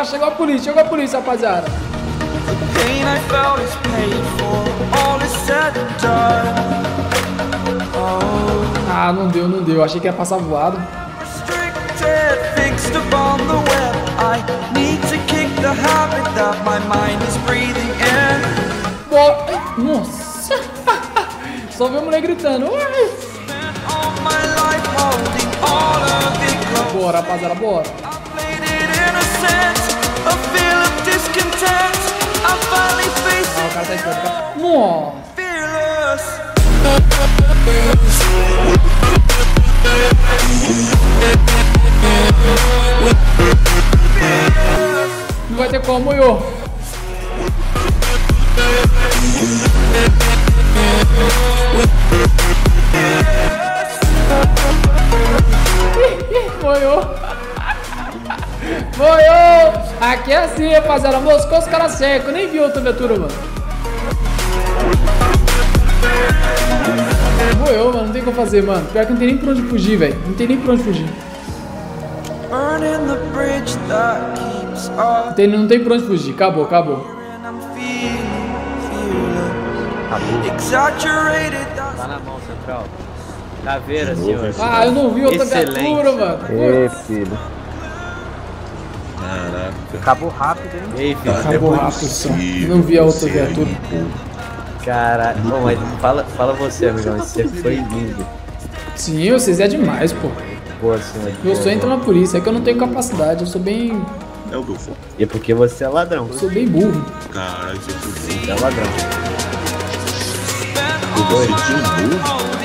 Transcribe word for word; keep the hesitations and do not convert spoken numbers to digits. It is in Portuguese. Ah, chegou a polícia, chegou a polícia, rapaziada. Ah, não deu, não deu. Achei que ia passar voado. Boa. Nossa. Só vi a mulher gritando. Bora, rapaziada, bora. Ah, o cara tá esperto. Nossa. Não vai ter como, eu. Moiou. Moiou. Aqui é assim, rapaziada. Moscou os caras secos. Nem viu outra viatura, mano. Moiou, mano. Não tem o que fazer, mano. Pior que não tem nem pra onde fugir, velho. Não tem nem pra onde fugir. Não tem, não tem pra onde fugir. Acabou, acabou. Acabou. Tá na mão, central. Caveira, senhor. Ah, eu não vi outra viatura, mano. Ei, filho. Caraca. Acabou rápido, hein? Ei, filho. Acabou rápido, só. Não vi a outra viatura. Caraca. Bom, mas fala, fala você, amigão. Você foi lindo. Sim, vocês é demais, pô. Boa, senhor. Eu só entro na polícia, é que eu não tenho capacidade. Eu sou bem... É o bufo. E é porque você é ladrão. Eu sou bem burro. Caraca, você é ladrão. Você é burro?